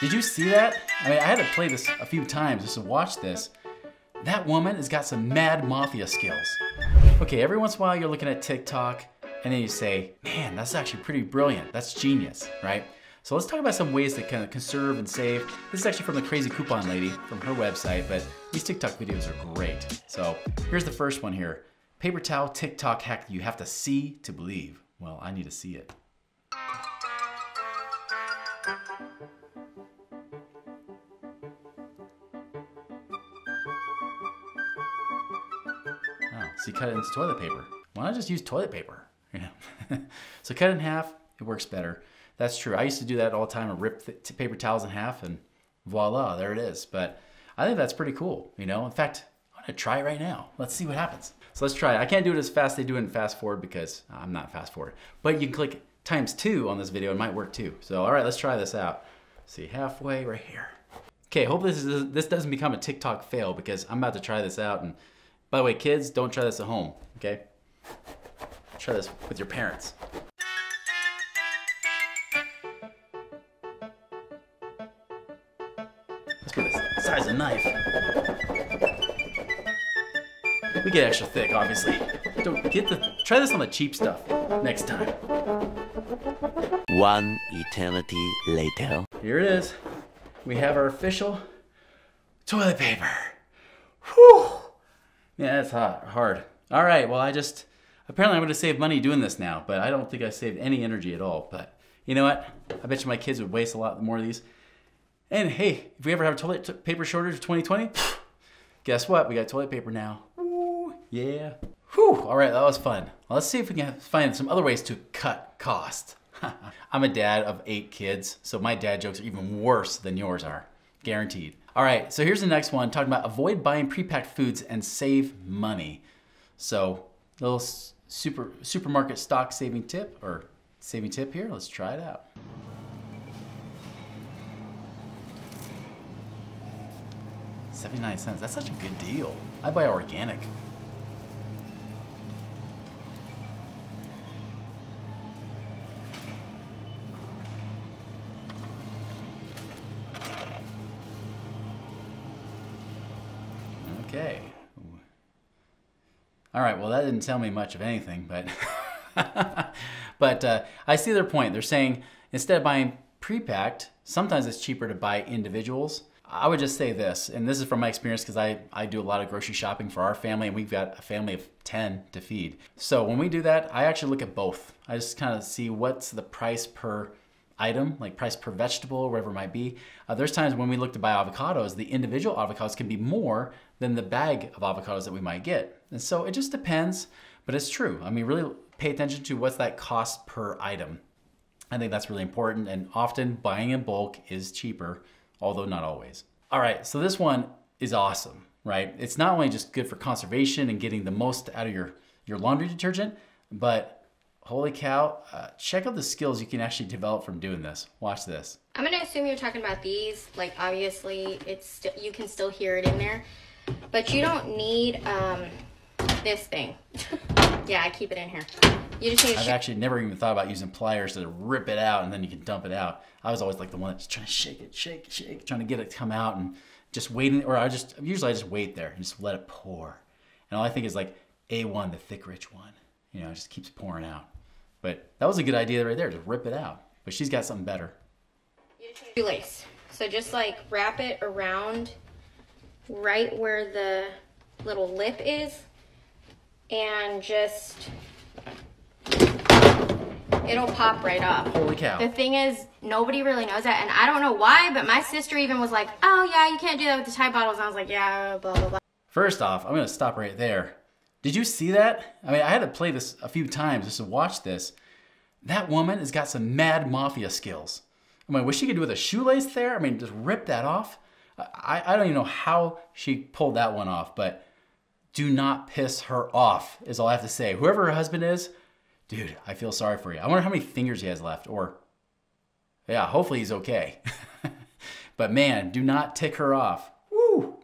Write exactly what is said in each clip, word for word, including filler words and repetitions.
Did you see that? I mean, I had to play this a few times just to watch this. That woman has got some mad mafia skills. Okay, every once in a while you're looking at TikTok and then you say, man, that's actually pretty brilliant. That's genius, right? So let's talk about some ways to kind of conserve and save. This is actually from the Crazy Coupon Lady from her website, but these TikTok videos are great. So here's the first one here. Paper towel TikTok hack you have to see to believe. Well, I need to see it. So you cut it into toilet paper. Why not just use toilet paper? You know? So cut it in half, it works better. That's true. I used to do that all the time and rip the paper towels in half and voila, there it is. But I think that's pretty cool, you know? In fact, I'm gonna try it right now. Let's see what happens. So let's try it. I can't do it as fast as they do it in fast forward because I'm not fast forward. But you can click times two on this video, it might work too. So all right, let's try this out. Let's see, halfway right here. Okay, hope this is, this doesn't become a TikTok fail because I'm about to try this out. And by the way, kids, don't try this at home, okay? Try this with your parents. Let's put this the size of a knife. We get extra thick, obviously. Don't get the, try this on the cheap stuff next time. One eternity later. Here it is. We have our official toilet paper. Whew. Yeah, that's hot, hard. All right, well I just, apparently I'm gonna save money doing this now, but I don't think I saved any energy at all. But you know what? I bet you my kids would waste a lot more of these. And hey, if we ever have a toilet paper shortage of twenty twenty, guess what? We got toilet paper now. Ooh, yeah. Whew, all right, that was fun. Well, let's see if we can find some other ways to cut cost. I'm a dad of eight kids, so my dad jokes are even worse than yours are, guaranteed. All right, so here's the next one, talking about avoid buying prepacked foods and save money. So, little super, supermarket stock saving tip, or saving tip here, let's try it out. seventy-nine cents, that's such a good deal. I buy organic. Okay. Ooh. All right, well that didn't tell me much of anything, but but uh, I see their point. They're saying instead of buying pre-packed, sometimes it's cheaper to buy individuals. I would just say this, and this is from my experience because I, I do a lot of grocery shopping for our family and we've got a family of ten to feed. So when we do that, I actually look at both. I just kind of see what's the price per item, like price per vegetable or whatever it might be. Uh, there's times when we look to buy avocados, the individual avocados can be more than the bag of avocados that we might get. And so it just depends, but it's true. I mean, really pay attention to what's that cost per item. I think that's really important, and often buying in bulk is cheaper, although not always. All right, so this one is awesome, right? It's not only just good for conservation and getting the most out of your, your laundry detergent, but holy cow, uh, check out the skills you can actually develop from doing this. Watch this. I'm gonna assume you're talking about these. Like obviously, it's you can still hear it in there, but you don't need um, this thing. Yeah, I keep it in here. You just need to I've actually never even thought about using pliers to rip it out and then you can dump it out. I was always like the one that's trying to shake it, shake, shake, trying to get it to come out and just waiting, or I just, usually I just wait there and just let it pour. And all I think is like A one, the thick, rich one. You know, it just keeps pouring out. But that was a good idea right there, just rip it out. But she's got something better. Do lace. So just like wrap it around right where the little lip is and just, it'll pop right off. Holy cow. The thing is, nobody really knows that. And I don't know why, but my sister even was like, oh yeah, you can't do that with the Tide bottles. And I was like, yeah, blah, blah, blah. First off, I'm gonna stop right there. Did you see that? I mean, I had to play this a few times just to watch this. That woman has got some mad mafia skills. I mean, what she could do with a shoelace there, I mean, just rip that off. I, I don't even know how she pulled that one off, but do not piss her off is all I have to say. Whoever her husband is, dude, I feel sorry for you. I wonder how many fingers he has left, or yeah, hopefully he's okay. But man, do not tick her off. Woo!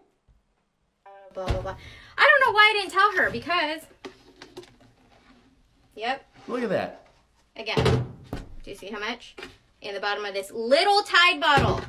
Blah, blah, blah. I don't know why I didn't tell her because, yep. Look at that. Again, do you see how much? In the bottom of this little Tide bottle.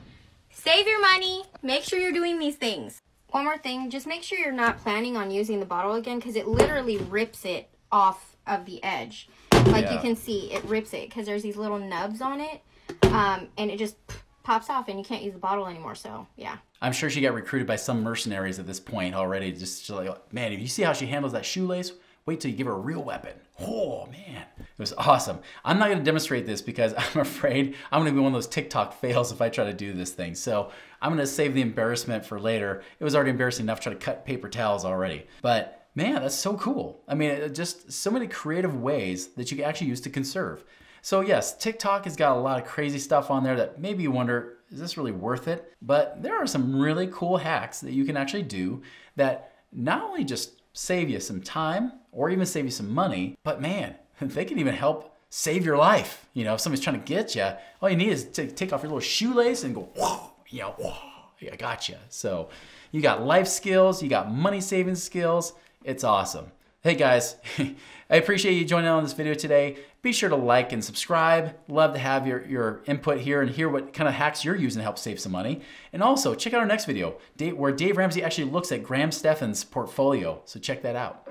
Save your money. Make sure you're doing these things. One more thing, just make sure you're not planning on using the bottle again, because it literally rips it off of the edge. Like yeah. you can see, it rips it because there's these little nubs on it, um, and it just pops off and you can't use the bottle anymore, so yeah. I'm sure she got recruited by some mercenaries at this point already. Just like, man, if you see how she handles that shoelace, wait till you give her a real weapon. Oh, man. It was awesome. I'm not going to demonstrate this because I'm afraid I'm going to be one of those TikTok fails if I try to do this thing. So I'm going to save the embarrassment for later. It was already embarrassing enough to try to cut paper towels already. But man, that's so cool. I mean, just so many creative ways that you can actually use to conserve. So yes, TikTok has got a lot of crazy stuff on there that maybe you wonder, is this really worth it? But there are some really cool hacks that you can actually do that not only just save you some time or even save you some money, but man, they can even help save your life. You know, if somebody's trying to get you, all you need is to take off your little shoelace and go, whoa, yeah, whoa, yeah, I got you. So you got life skills, you got money saving skills. It's awesome. Hey guys, I appreciate you joining on this video today. Be sure to like and subscribe. Love to have your, your input here and hear what kind of hacks you're using to help save some money. And also check out our next video where Dave Ramsey actually looks at Graham Stephane's portfolio. So check that out.